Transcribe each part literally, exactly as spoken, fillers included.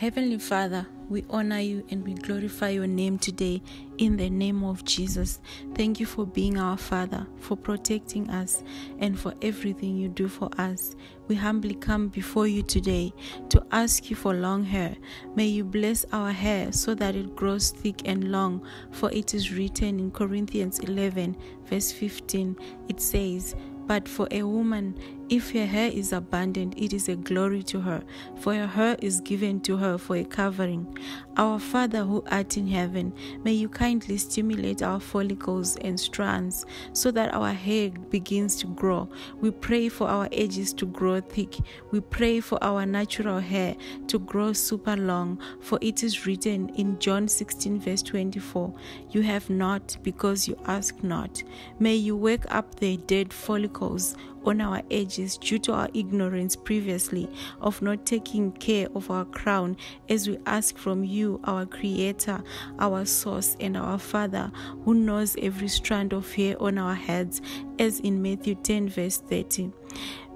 Heavenly Father, we honor you and we glorify your name today in the name of Jesus. Thank you for being our Father, for protecting us, and for everything you do for us. We humbly come before you today to ask you for long hair. May you bless our hair so that it grows thick and long, for it is written in Corinthians eleven, verse fifteen. It says, "But for a woman, if her hair is abundant, it is a glory to her, for her hair is given to her for a covering." Our Father who art in heaven, may you kindly stimulate our follicles and strands so that our hair begins to grow. We pray for our edges to grow thick. We pray for our natural hair to grow super long, for it is written in John sixteen verse twenty-four, "You have not because you ask not." May you wake up the dead follicles on our edges due to our ignorance previously of not taking care of our crown, as we ask from you, our Creator, our Source, and our Father, who knows every strand of hair on our heads, as in Matthew ten verse thirty.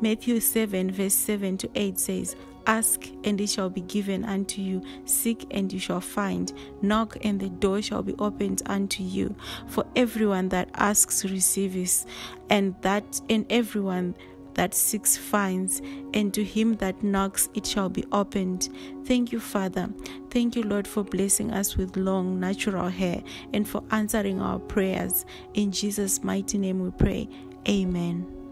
Matthew seven verse seven to eight says, "Ask, and it shall be given unto you. Seek, and you shall find. Knock, and the door shall be opened unto you. For everyone that asks receives, and that and everyone that seeks finds, and to him that knocks it shall be opened." Thank you, Father. Thank you, Lord, for blessing us with long, natural hair and for answering our prayers. In Jesus' mighty name we pray. Amen.